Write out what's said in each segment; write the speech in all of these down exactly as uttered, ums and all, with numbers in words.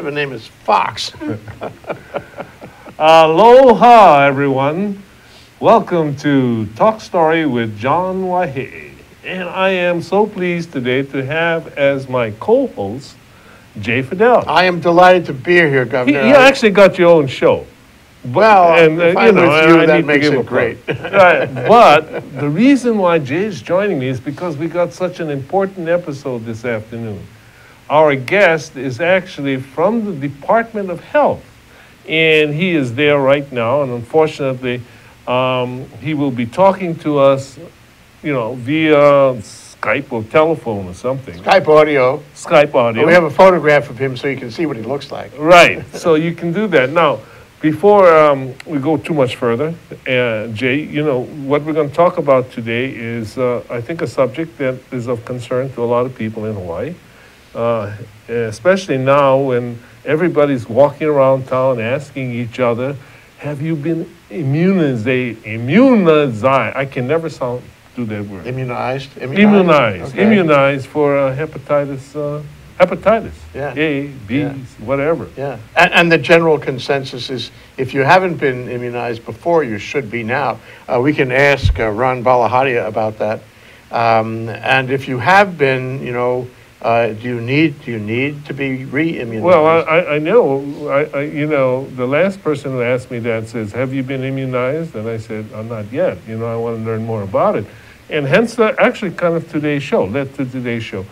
of a name is Fox. Aloha, everyone. Welcome to Talk Story with John Waihee. And I am so pleased today to have as my co-host, Jay Fidel. I am delighted to be here, Governor. He, you actually got your own show. But, well, and, if uh, I'm you know, with you, I, I that makes it great. Right. But the reason why Jay's joining me is because we got such an important episode this afternoon. Our guest is actually from the Department of Health, and he is there right now. And unfortunately, um, he will be talking to us, you know, via Skype or telephone or something. Skype audio. Skype audio. Well, we have a photograph of him so you can see what he looks like. Right. So you can do that now. Before um, we go too much further, uh, Jay, you know, what we're going to talk about today is, uh, I think, a subject that is of concern to a lot of people in Hawaii, uh, especially now when everybody's walking around town asking each other, have you been immunized? Immunized. I can never sound, do that word. Immunized? Immunized. Immunized, okay. Immunized for uh, hepatitis uh, Hepatitis, yeah. A, B, yeah. whatever. Yeah, and, and the general consensus is if you haven't been immunized before, you should be now. Uh, we can ask uh, Ron Balajadia about that. Um, and if you have been, you know, uh, do you need do you need to be re-immunized? Well, I, I know, I, I, you know, the last person who asked me that says, have you been immunized? And I said, I'm not yet. You know, I want to learn more about it. And hence, the, actually, kind of today's show, led to today's show.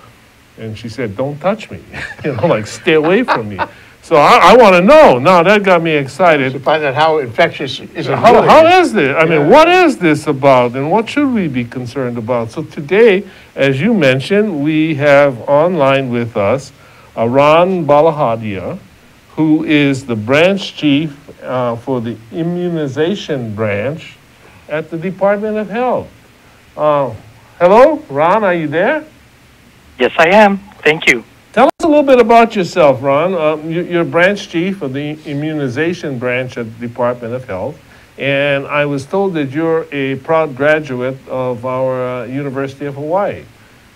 And she said, don't touch me, you know, like stay away from me. So I, I want to know. Now that got me excited. To find out how infectious is it how, really? How is this? I yeah. mean, what is this about and what should we be concerned about? So today, as you mentioned, we have online with us Ron Balajadia, who is the branch chief uh, for the immunization branch at the Department of Health. Uh, hello, Ron, are you there? Yes, I am. Thank you. Tell us a little bit about yourself, Ron. Um, you, you're branch chief of the immunization branch at the Department of Health, and I was told that you're a proud graduate of our uh, University of Hawaii.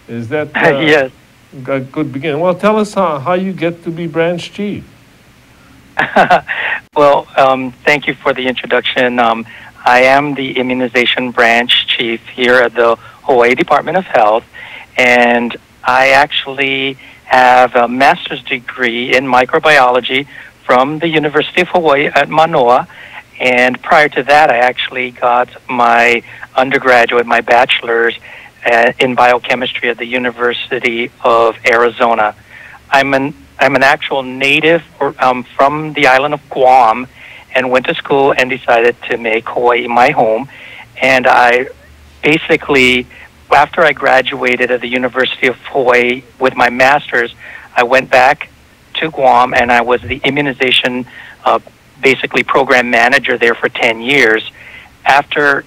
Is that uh, yes. a good beginning? Well, tell us how, how you get to be branch chief. Well, um, thank you for the introduction. Um, I am the immunization branch chief here at the Hawaii Department of Health, and I actually have a master's degree in microbiology from the University of Hawaii at Manoa. And prior to that, I actually got my undergraduate, my bachelor's uh, in biochemistry at the University of Arizona. I'm an, I'm an actual native or, um, from the island of Guam and went to school and decided to make Hawaii my home. And I basically... After I graduated at the University of Hawaii with my master's, I went back to Guam and I was the immunization, uh, basically program manager there for ten years. After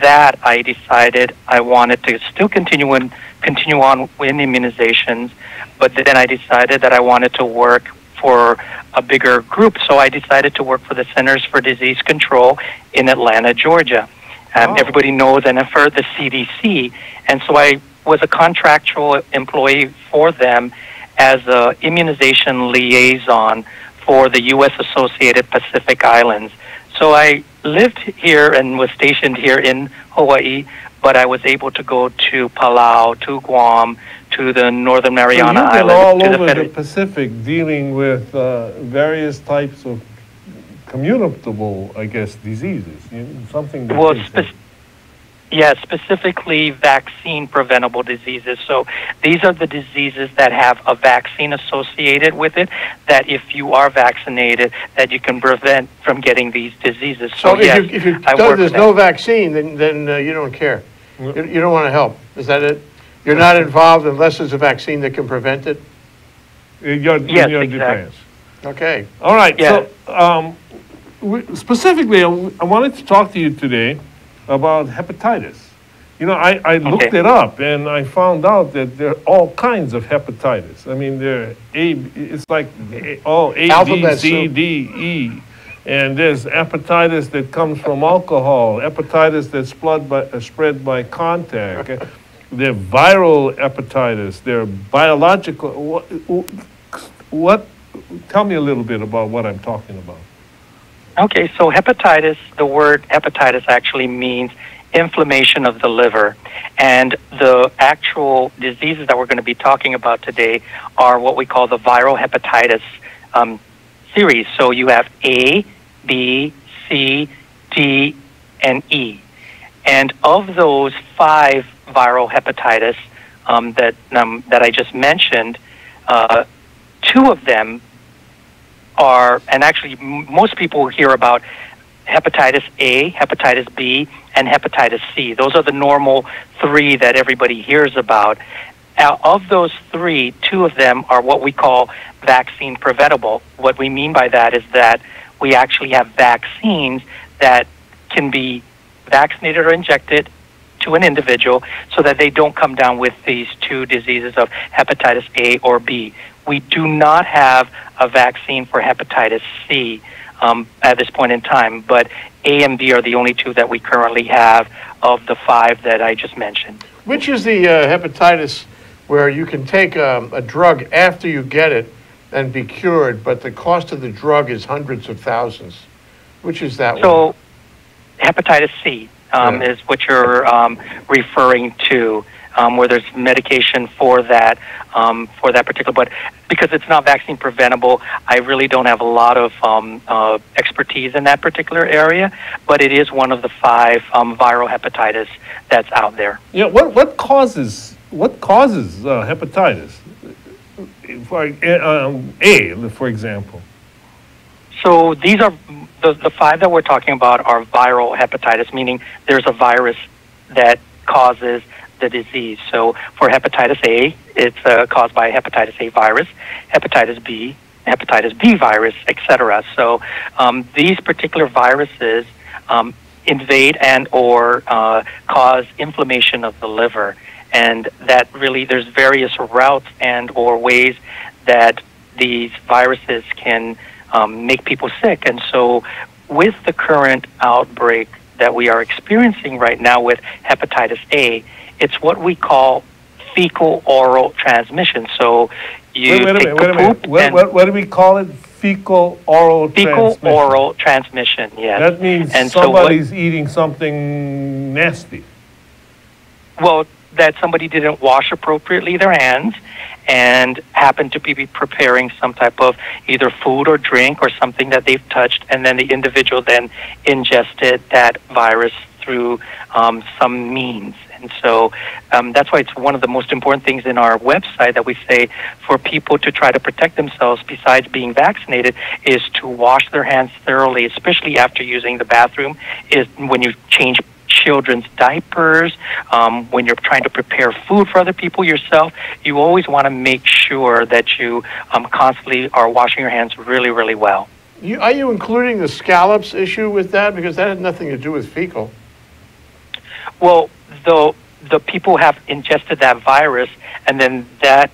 that, I decided I wanted to still continue in, continue on in immunizations, but then I decided that I wanted to work for a bigger group, so I decided to work for the Centers for Disease Control in Atlanta, Georgia. Um, oh. Everybody knows and I've heard the C D C, and so I was a contractual employee for them as an immunization liaison for the U S Associated Pacific Islands. So I lived here and was stationed here in Hawaii, but I was able to go to Palau, to Guam, to the Northern Mariana Islands. So you've been all over the, the Pacific dealing with uh, various types of communicable, I guess, diseases, you know, something that... Well, spe yeah, specifically vaccine-preventable diseases. So these are the diseases that have a vaccine associated with it, that if you are vaccinated, that you can prevent from getting these diseases. So, so if, yes, you, if you don't, there's no vaccine, then, then uh, you don't care. You, you don't want to help. Is that it? You're not involved unless there's a vaccine that can prevent it? In your, yes, in your exactly. Defense. Okay. All right. Yeah. So, um, specifically, I, I wanted to talk to you today about hepatitis. You know, I, I okay. looked it up and I found out that there are all kinds of hepatitis. I mean, there A, it's like A, all A, Alphabet B, C, soup. D, E. And there's hepatitis that comes from alcohol, hepatitis that's blood by, uh, spread by contact. There are viral hepatitis, there are biological. What, what tell me a little bit about what I'm talking about. Okay, so hepatitis, the word hepatitis actually means inflammation of the liver. And the actual diseases that we're going to be talking about today are what we call the viral hepatitis um, series. So you have A, B, C, D, and E. And of those five viral hepatitis um, that, um, that I just mentioned, uh, two of them are, and actually most people hear about hepatitis A, hepatitis B, and hepatitis C. Those are the normal three that everybody hears about. Now, of those three, two of them are what we call vaccine preventable. What we mean by that is that we actually have vaccines that can be vaccinated or injected to an individual so that they don't come down with these two diseases of hepatitis A or B. We do not have a vaccine for hepatitis C um, at this point in time, but A and B are the only two that we currently have of the five that I just mentioned. Which is the uh, hepatitis where you can take um, a drug after you get it and be cured, but the cost of the drug is hundreds of thousands? Which is that so, one? So hepatitis C um, yeah. is what you're um, referring to. Um, where there's medication for that, um, for that particular, but because it's not vaccine preventable, I really don't have a lot of um, uh, expertise in that particular area, but it is one of the five um, viral hepatitis that's out there. Yeah, what, what causes, what causes uh, hepatitis? For, um, A, for example. So these are, the, the five that we're talking about are viral hepatitis, meaning there's a virus that causes the disease. So for hepatitis A, it's uh, caused by hepatitis A virus, hepatitis B, hepatitis B virus, et cetera. So um, these particular viruses um, invade and or uh, cause inflammation of the liver. And that really, there's various routes and or ways that these viruses can um, make people sick. And so with the current outbreak that we are experiencing right now with hepatitis A, it's what we call fecal-oral transmission. So you wait, wait take a minute, the poop wait a minute. What, what, what do we call it? Fecal-oral fecal transmission. Fecal-oral transmission, yes. That means and somebody's so what, eating something nasty. Well, that somebody didn't wash appropriately their hands and happened to be preparing some type of either food or drink or something that they've touched, and then the individual then ingested that virus through um, some means. And so um, that's why it's one of the most important things in our website that we say for people to try to protect themselves besides being vaccinated is to wash their hands thoroughly, especially after using the bathroom, is when you change children's diapers, um, when you're trying to prepare food for other people yourself. You always want to make sure that you um, constantly are washing your hands really, really well. You, are you including the scallops issue with that? Because that had nothing to do with fecal. Well, though the people have ingested that virus, and then that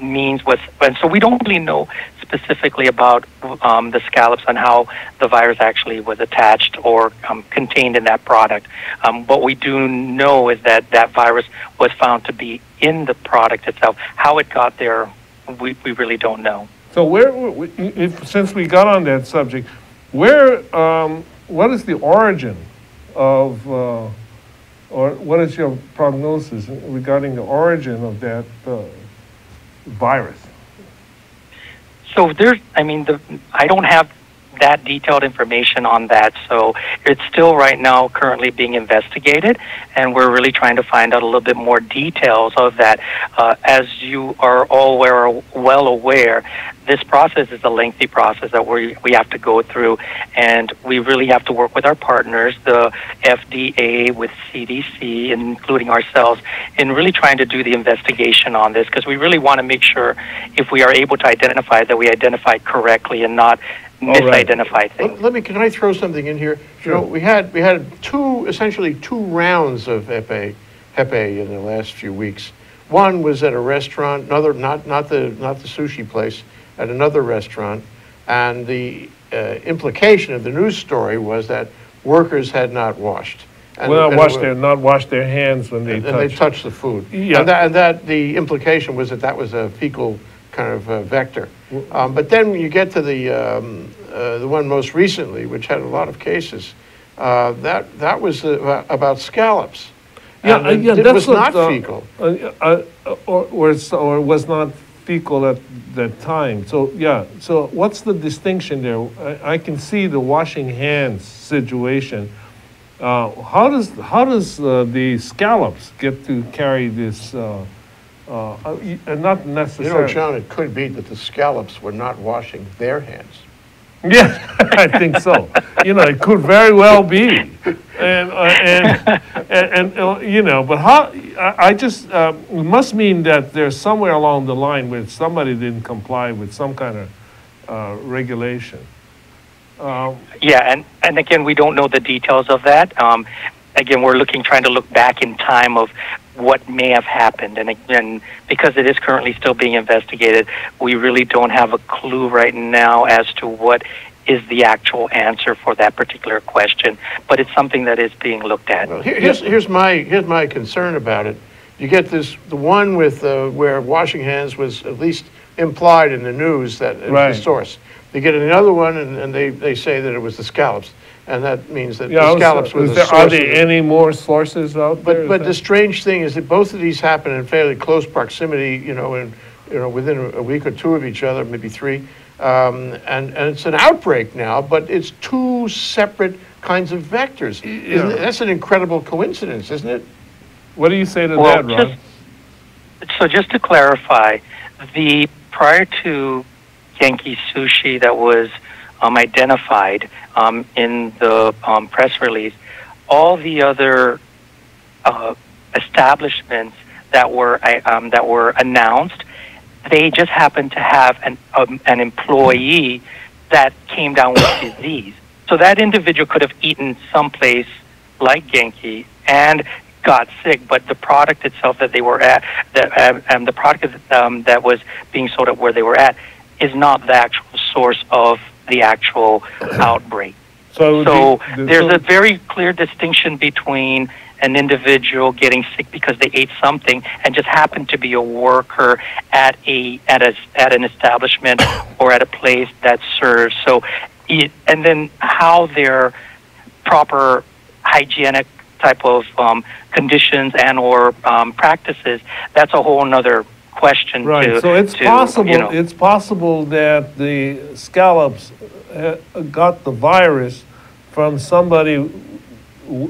means what's, and so we don't really know specifically about um, the scallops and how the virus actually was attached or um, contained in that product. Um, what we do know is that that virus was found to be in the product itself. How it got there, we, we really don't know. So where, if, since we got on that subject, where, um, what is the origin of... Uh, or what is your prognosis regarding the origin of that uh, virus? So there's, I mean, the, I don't have that detailed information on that. So it's still right now currently being investigated, and we're really trying to find out a little bit more details of that. Uh, as you are all aware, well aware, this process is a lengthy process that we, we have to go through, and we really have to work with our partners, the F D A, with C D C, including ourselves, in really trying to do the investigation on this, because we really want to make sure if we are able to identify that we identify correctly and not misidentified right. things. Let, let me, can I throw something in here? Sure. You know, we had, we had two, essentially two rounds of Hepe, Hepe in the last few weeks. One was at a restaurant, another, not, not, the, not the sushi place, at another restaurant, and the uh, implication of the news story was that workers had not washed. And, well, and washed their, not washed their hands when they and, touched. And they touched the food. Yeah. And, that, and that the implication was that that was a fecal kind of uh, vector. Um, but then when you get to the, um, uh, the one most recently, which had a lot of cases, uh, that, that was uh, about scallops. Yeah, uh, yeah, it that's was not uh, fecal. Uh, uh, uh, or, or, or was not fecal at that time. So, yeah, so what's the distinction there? I, I can see the washing hands situation. Uh, how does, how does uh, the scallops get to carry this? Uh, uh, uh, not necessarily. You know, John, it could be that the scallops were not washing their hands. Yeah, I think so. You know, it could very well be. And, uh, and, and, and uh, you know, but how, I, I just, uh, it must mean that there's somewhere along the line where somebody didn't comply with some kind of uh, regulation. Um, yeah, and, and again, we don't know the details of that. Um, again, we're looking, trying to look back in time of what may have happened. And again, because it is currently still being investigated, we really don't have a clue right now as to what is the actual answer for that particular question, but it's something that is being looked at. Well, here, here's, here's, my, here's my concern about it. You get this, the one with uh, where washing hands was at least implied in the news that it right. was the source. They get another one, and, and they, they say that it was the scallops, and that means that yeah, the scallops was, uh, was were the there, source. Are there any more sources out but, there? But the strange thing is that both of these happen in fairly close proximity, you know, in, you know, within a week or two of each other, maybe three. Um, and, and it's an outbreak now, but it's two separate kinds of vectors. Yeah. Isn't it, that's an incredible coincidence, isn't it? What do you say to well, that, Ron? Just, so just to clarify, the prior to Yankee Sushi that was um, identified um, in the um, press release, all the other uh, establishments that were um, that were announced, they just happened to have an, um, an employee that came down with disease. So that individual could have eaten someplace like Genki and got sick, but the product itself that they were at, that, uh, and the product um, that was being sold at where they were at, is not the actual source of the actual outbreak. So, so the, the, there's so a very clear distinction between an individual getting sick because they ate something and just happened to be a worker at a at a at an establishment or at a place that serves. So, it, and then how their proper hygienic type of um, conditions and or um, practices, that's a whole nother question. Right. To, so it's to, possible. You know, it's possible that the scallops uh, got the virus from somebody w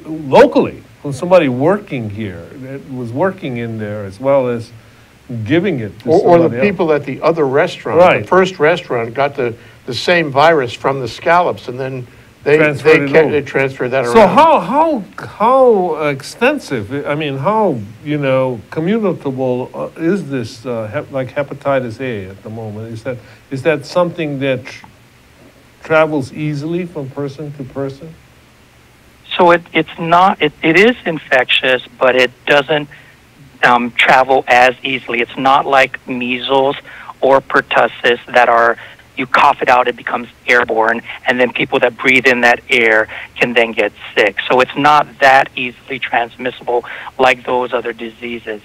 locally. Well, somebody working here that was working in there as well as giving it to or, or the people else. At the other restaurant. Right. The first restaurant got the, the same virus from the scallops, and then they transferred they, they transferred that so around. So how how how extensive? I mean, how you know communicable is this? Uh, hep like hepatitis A at the moment, is that is that something that tr travels easily from person to person? So it, it's not, it, it is infectious, but it doesn't um, travel as easily. It's not like measles or pertussis that are, you cough it out, it becomes airborne, and then people that breathe in that air can then get sick. So it's not that easily transmissible like those other diseases,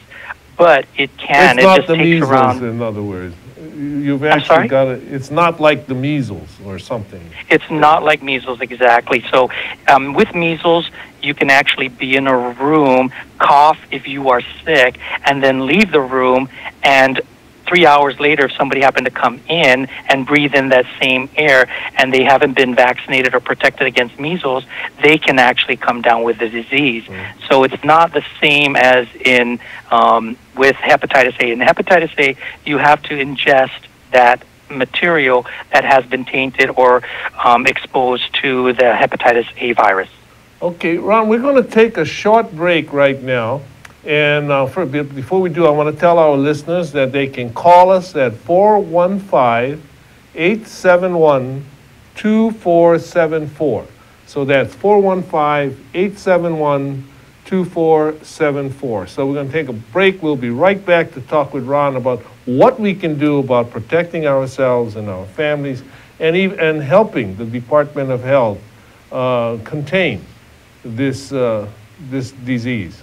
but it can. It's it not just the takes measles, around, in other words. You've actually got it. It's not like the measles or something. It's not like measles, exactly. So um, with measles, you can actually be in a room, cough if you are sick, and then leave the room. And three hours later, if somebody happened to come in and breathe in that same air and they haven't been vaccinated or protected against measles, they can actually come down with the disease. Mm-hmm. So it's not the same as in um, with hepatitis A. In hepatitis A, you have to ingest that material that has been tainted or um, exposed to the hepatitis A virus. Okay, Ron, we're going to take a short break right now. And uh, for, before we do, I want to tell our listeners that they can call us at four one five, eight seven one, two four seven four. So that's four one five, eight seven one, two four seven four. So we're going to take a break. We'll be right back to talk with Ron about what we can do about protecting ourselves and our families and, even, and helping the Department of Health uh, contain this, uh, this disease.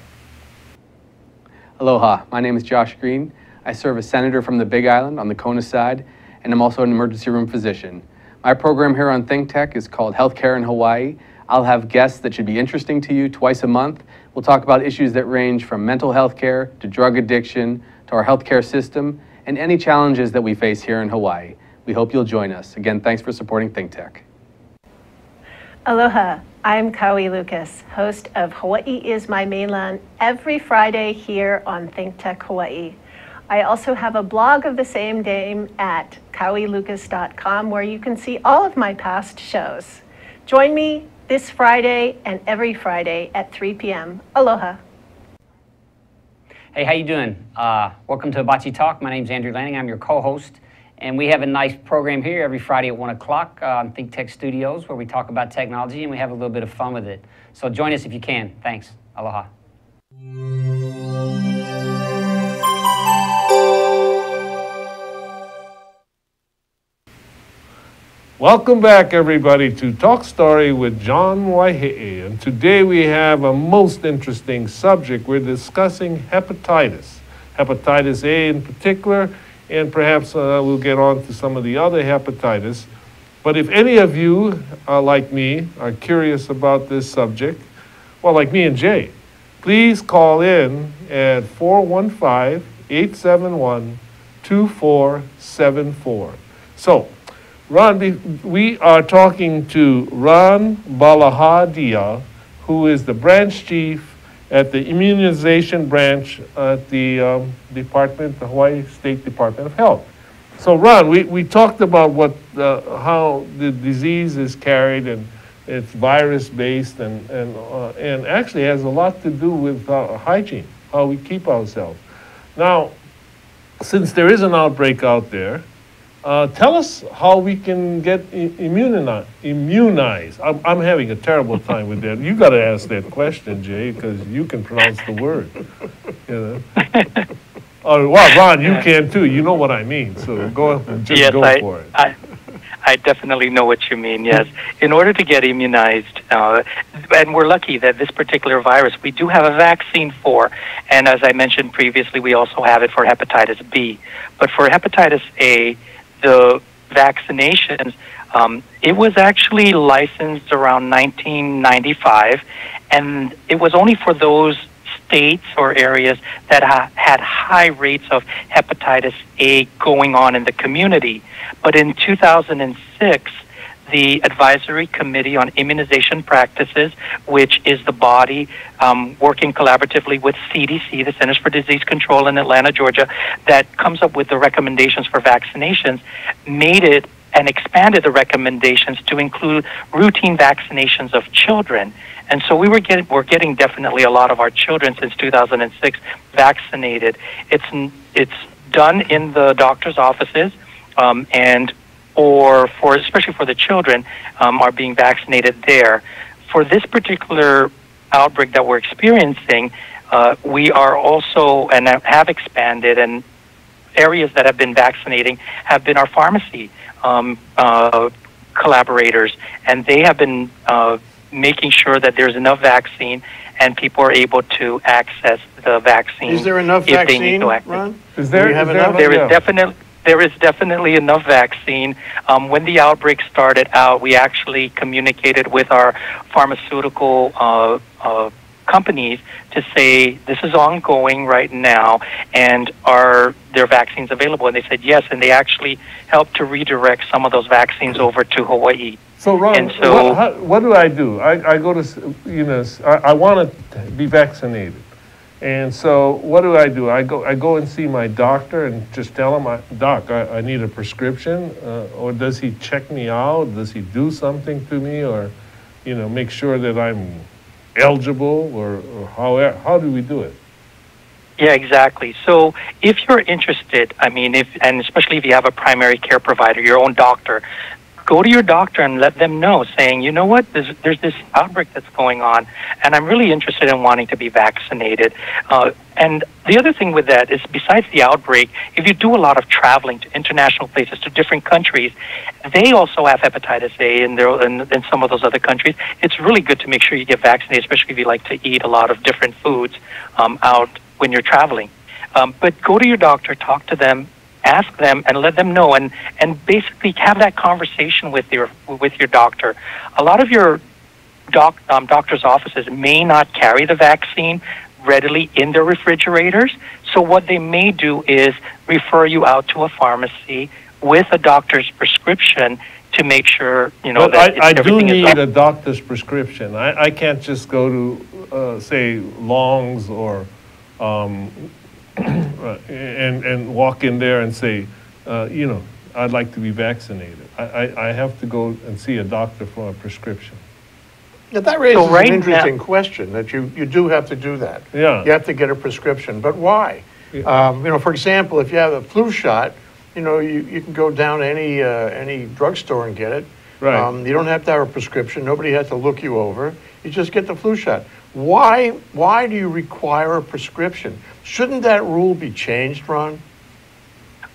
Aloha, my name is Josh Green. I serve as senator from the Big Island on the Kona side, and I'm also an emergency room physician. My program here on ThinkTech is called Healthcare in Hawaii. I'll have guests that should be interesting to you twice a month. We'll talk about issues that range from mental health care to drug addiction to our healthcare system and any challenges that we face here in Hawaii. We hope you'll join us. Again, thanks for supporting ThinkTech. Aloha, I'm Kaui Lucas, host of Hawaii is My Mainland every Friday here on ThinkTech Hawaii. I also have a blog of the same name at kaui lucas dot com where you can see all of my past shows. Join me this Friday and every Friday at three p m Aloha. Hey, how you doing? Uh, welcome to Hibachi Talk. My name's Andrew Lanning. I'm your co-host, and we have a nice program here every Friday at one o'clock uh, on ThinkTech Studios where we talk about technology and we have a little bit of fun with it. So join us if you can. Thanks. Aloha. Welcome back, everybody, to Talk Story with John Waihee. And today we have a most interesting subject. We're discussing hepatitis, hepatitis A in particular, and perhaps uh, we'll get on to some of the other hepatitis. But if any of you, uh, like me, are curious about this subject, well, like me and Jay, please call in at four one five, eight seven one, two four seven four. So, Ron, we are talking to Ron Balajadia, who is the branch chief at the immunization branch at the um, department, the Hawaii State Department of Health. So, Ron, we, we talked about what uh, how the disease is carried, and it's virus-based, and and uh, and actually has a lot to do with uh, hygiene, how we keep ourselves. Now, since there is an outbreak out there, Uh, tell us how we can get immuni immunized. I'm, I'm having a terrible time with that. You got to ask that question, Jay, because you can pronounce the word. You know? Oh, well, Ron, you can too. You know what I mean. So go, just yes, go I, for it. I, I definitely know what you mean, yes. In order to get immunized, uh, and we're lucky that this particular virus we do have a vaccine for, and as I mentioned previously, we also have it for hepatitis B. But for hepatitis A, the vaccinations, um, it was actually licensed around nineteen ninety-five, and it was only for those states or areas that ha had high rates of hepatitis A going on in the community. But in two thousand six, the Advisory Committee on Immunization Practices, which is the body um, working collaboratively with C D C, the Centers for Disease Control in Atlanta, Georgia, that comes up with the recommendations for vaccinations, made it and expanded the recommendations to include routine vaccinations of children. And so we were getting, we're getting definitely a lot of our children since two thousand six vaccinated. It's, it's done in the doctor's offices, um, and or for, especially for the children, um, are being vaccinated there. For this particular outbreak that we're experiencing, uh, we are also, and have expanded, and areas that have been vaccinating have been our pharmacy um, uh, collaborators, and they have been uh, making sure that there's enough vaccine and people are able to access the vaccine. Is there enough if vaccine, they need to access. Ron? Is there, is there, there is definitely... There is definitely enough vaccine. Um, when the outbreak started out, we actually communicated with our pharmaceutical uh, uh, companies to say, this is ongoing right now, and are there vaccines available? And they said yes, and they actually helped to redirect some of those vaccines over to Hawaii. So, Ron, and so, what, how, what do I do? I, I go to, you know, I, I want to be vaccinated. And so what do I do? I go, I go and see my doctor and just tell him, I, Doc, I, I need a prescription? Uh, or does he check me out? Does he do something to me? Or, you know, make sure that I'm eligible? Or, or how, how do we do it? Yeah, exactly. So if you're interested, I mean, if and especially if you have a primary care provider, your own doctor, go to your doctor and let them know, saying, you know what, there's, there's this outbreak that's going on, and I'm really interested in wanting to be vaccinated. Uh, and the other thing with that is, besides the outbreak, if you do a lot of traveling to international places, to different countries, they also have hepatitis A in, their, in, in some of those other countries. It's really good to make sure you get vaccinated, especially if you like to eat a lot of different foods um, out when you're traveling. Um, but go to your doctor, talk to them, ask them, and let them know, and, and basically have that conversation with your with your doctor. A lot of your doc, um, doctor's offices may not carry the vaccine readily in their refrigerators, so what they may do is refer you out to a pharmacy with a doctor's prescription to make sure, you know, but that I, I do need a doctor's prescription. I, I can't just go to, uh, say, Long's or... Um, and and walk in there and say, uh, you know, I'd like to be vaccinated. I, I, I have to go and see a doctor for a prescription. Now that raises so right an interesting now, question, that you, you do have to do that. Yeah. You have to get a prescription, but why? Yeah. Um, you know, for example, if you have a flu shot, you know, you, you can go down to any, uh, any drugstore and get it. Right. Um, you don't have to have a prescription. Nobody has to look you over. You just get the flu shot. Why, why do you require a prescription? Shouldn't that rule be changed, Ron?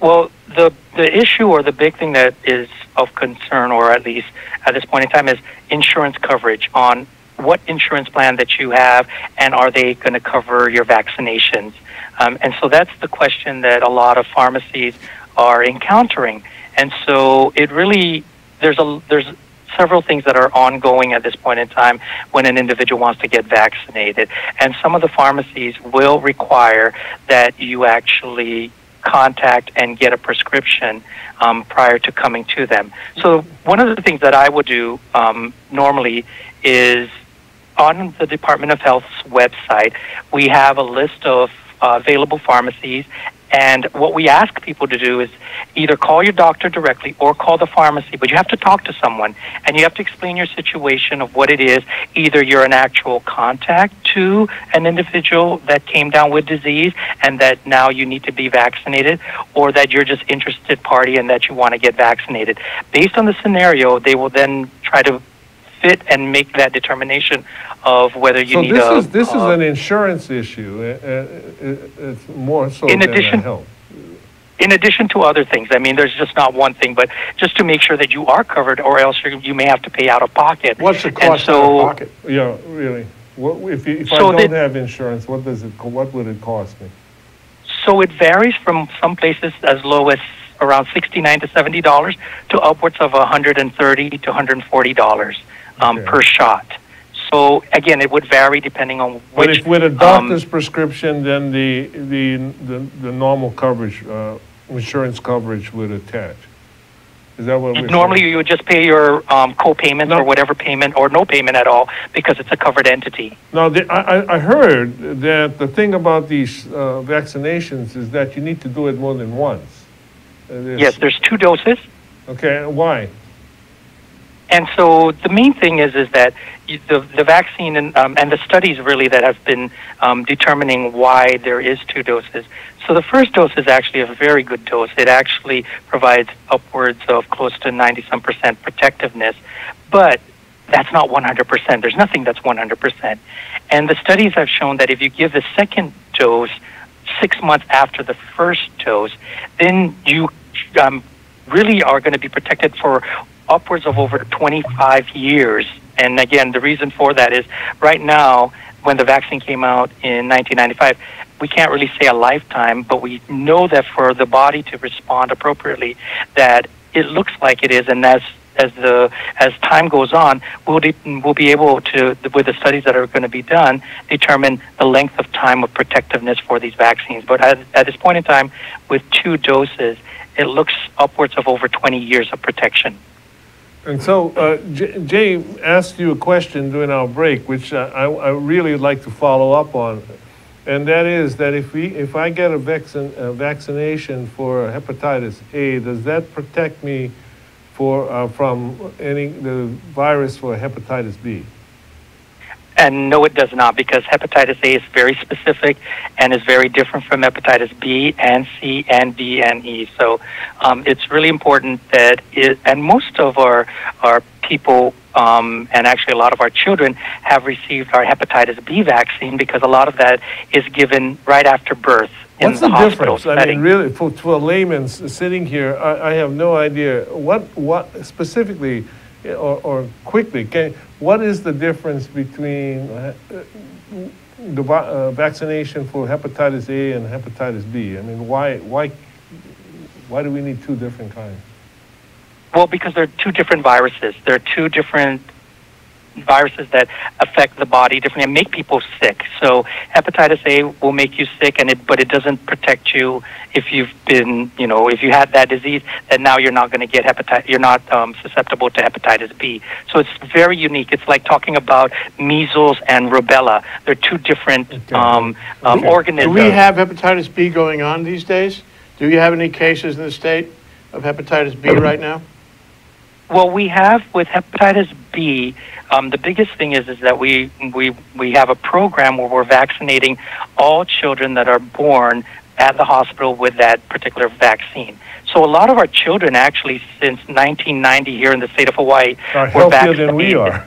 Well, the, the issue or the big thing that is of concern, or at least at this point in time, is insurance coverage on what insurance plan that you have, and are they going to cover your vaccinations? Um, and so that's the question that a lot of pharmacies are encountering. And so it really, there's a, there's several things that are ongoing at this point in time when an individual wants to get vaccinated. And some of the pharmacies will require that you actually contact and get a prescription um, prior to coming to them. So one of the things that I would do um, normally is on the Department of Health's website, we have a list of uh, available pharmacies. And what we ask people to do is either call your doctor directly or call the pharmacy, but you have to talk to someone, and you have to explain your situation of what it is. Either you're an actual contact to an individual that came down with disease and that now you need to be vaccinated, or that you're just interested party and that you want to get vaccinated. Based on the scenario, they will then try to fit and make that determination of whether you so need this a... So this uh, is an insurance issue. It, it, it's more so in than addition, health. In addition to other things. I mean, there's just not one thing, but just to make sure that you are covered, or else you're, you may have to pay out of pocket. What's the cost so, out of pocket? Yeah, really. What, if if so I don't that, have insurance, what does it? What would it cost me? So it varies from some places as low as around sixty-nine to seventy dollars to upwards of one hundred thirty to one hundred forty dollars. Um, okay. Per shot. So again, it would vary depending on which. But if with a doctor's um, prescription, then the, the the the normal coverage, uh, insurance coverage, would attach. Is that what? We're normally, saying? You would just pay your um, co-payments no. or whatever payment, or no payment at all, because it's a covered entity. Now, the, I I heard that the thing about these uh, vaccinations is that you need to do it more than once. Uh, there's, yes, there's two doses. Okay, why? And so the main thing is is that the the vaccine and um, and the studies really that have been um, determining why there is two doses. So the first dose is actually a very good dose. It actually provides upwards of close to ninety some percent protectiveness, but that's not one hundred percent. There's nothing that's one hundred percent. And the studies have shown that if you give the second dose six months after the first dose, then you um, really are going to be protected for upwards of over twenty-five years. And again, the reason for that is right now, when the vaccine came out in nineteen ninety-five, we can't really say a lifetime, but we know that for the body to respond appropriately, that it looks like it is. And as as the as time goes on, we'll de we'll be able to, with the studies that are going to be done, determine the length of time of protectiveness for these vaccines. But at, at this point in time, with two doses, it looks upwards of over twenty years of protection. And so, uh, Jay asked you a question during our break, which uh, I, I really would like to follow up on, and that is that if we, if I get a, vaccin a vaccination for hepatitis A, does that protect me for uh, from any the virus for hepatitis B? And no, it does not, because hepatitis A is very specific and is very different from hepatitis B and C and D and E. So um, it's really important that it, and most of our, our people um, and actually a lot of our children have received our hepatitis B vaccine, because a lot of that is given right after birth. What's the, the difference? I mean, really, for, to a layman sitting here, I, I have no idea. What, what specifically... Or, or quickly, can, what is the difference between the uh, vaccination for hepatitis A and hepatitis B? I mean, why, why, why do we need two different kinds? Well, because they're two different viruses. They're two different viruses that affect the body differently and make people sick. So hepatitis A will make you sick, and it, but it doesn't protect you if you've been, you know, if you had that disease, then now you're not going to get hepatitis, you're not um, susceptible to hepatitis B. So it's very unique. It's like talking about measles and rubella. They're two different okay. um, um, okay. organisms. Do we have hepatitis B going on these days? Do you have any cases in the state of hepatitis B right now? Well, we have with hepatitis B, um, the biggest thing is is that we, we, we have a program where we're vaccinating all children that are born at the hospital with that particular vaccine. So a lot of our children actually since nineteen ninety here in the state of Hawaii are were vaccinated. Than we are.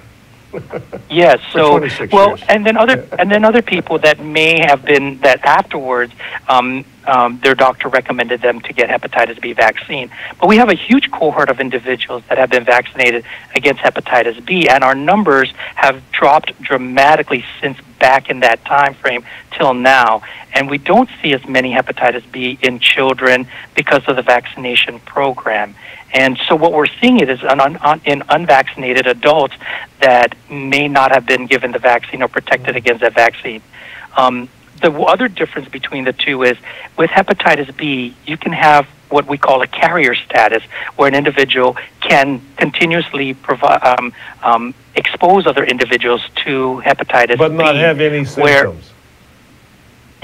Yes. So well, years. and then other and then other people that may have been that afterwards, um, um, their doctor recommended them to get hepatitis B vaccine. But we have a huge cohort of individuals that have been vaccinated against hepatitis B, and our numbers have dropped dramatically since back in that time frame till now. And we don't see as many hepatitis B in children because of the vaccination program. And so what we're seeing it is in, un un in unvaccinated adults that may not have been given the vaccine or protected against that vaccine. Um, the other difference between the two is with hepatitis B, you can have what we call a carrier status, where an individual can continuously provide, um, um, expose other individuals to hepatitis B. But not B, have any symptoms. Where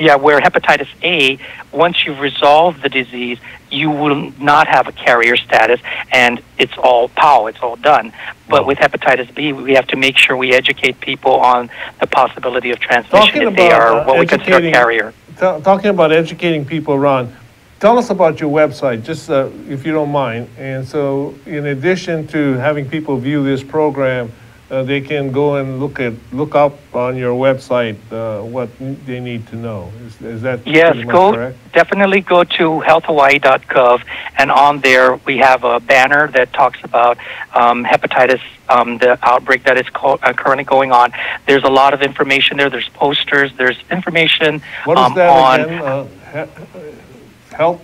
Yeah, where hepatitis A, once you've resolved the disease, you will not have a carrier status, and it's all pow, it's all done. But with hepatitis B, we have to make sure we educate people on the possibility of transmission if they are what we consider a carrier. Talking about educating people, Ron, tell us about your website, just uh, if you don't mind. And so in addition to having people view this program, Uh, they can go and look at look up on your website uh, what they need to know. Is, is that yes? Go correct? Definitely go to health hawaii dot gov, and on there we have a banner that talks about um, hepatitis, um, the outbreak that is co uh, currently going on. There's a lot of information there. There's posters. There's information. What is um, that on again? Uh, he health.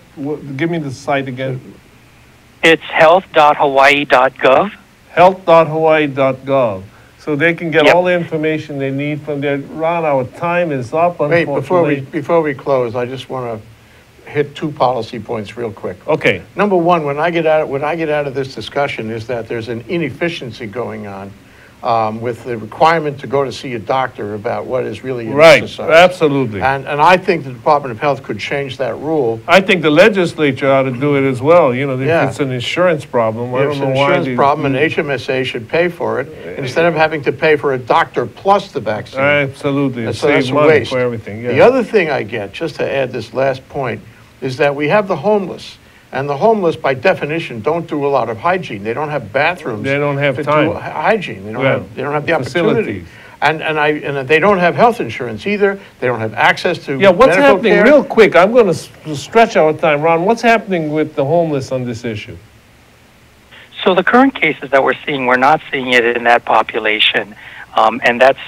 Give me the site again. It's health dot hawaii dot gov. health dot hawaii dot gov, so they can get yep. all the information they need from there. Ron, our time is up. Wait, before we before we close, I just want to hit two policy points real quick. Okay. Number one, when I get out when I get out of this discussion, is that there's an inefficiency going on um, with the requirement to go to see a doctor about what is really in right. society. Right. Absolutely. And and I think the Department of Health could change that rule. I think the legislature ought to do it as well. You know, yeah. it's an insurance problem. I don't it's know an insurance why problem, and H M S A should pay for it uh, instead of having to pay for a doctor plus the vaccine. Absolutely. And so save that's money waste. For everything. Yeah. The other thing I get, just to add this last point, is that we have the homeless. And the homeless, by definition, don't do a lot of hygiene. They don't have bathrooms. They don't have to time. Do hygiene. They don't, yeah. have, they don't have the opportunity. And, and, I, and they don't have health insurance either. They don't have access to yeah, what's medical happening? Care. Real quick, I'm going to stretch our time. Ron, what's happening with the homeless on this issue? So the current cases that we're seeing, we're not seeing it in that population. Um, and that's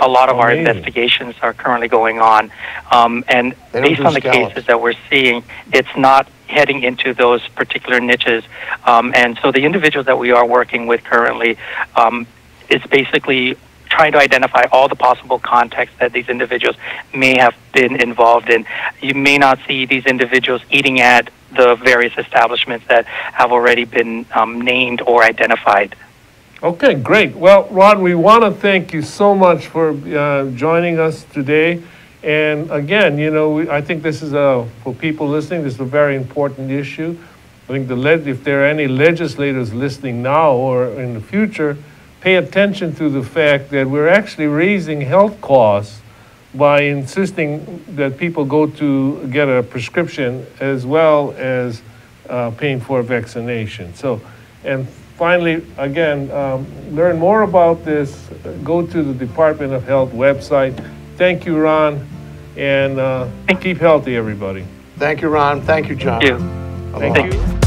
a lot of oh, our maybe. investigations are currently going on. Um, and based on the scallops. cases that we're seeing, it's not heading into those particular niches. Um, and so the individuals that we are working with currently um, is basically trying to identify all the possible contexts that these individuals may have been involved in. You may not see these individuals eating at the various establishments that have already been um, named or identified. Okay, great. Well, Ron, we want to thank you so much for uh, joining us today. And again, you know, we, I think this is a, for people listening, this is a very important issue. I think the leg, if there are any legislators listening now or in the future, pay attention to the fact that we're actually raising health costs by insisting that people go to get a prescription as well as uh, paying for a vaccination. So, and finally, again, um, learn more about this, go to the Department of Health website. Thank you, Ron, and uh, keep healthy, everybody. Thank you, Ron. Thank you, John. Thank you. Thank you.